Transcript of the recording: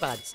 earbuds.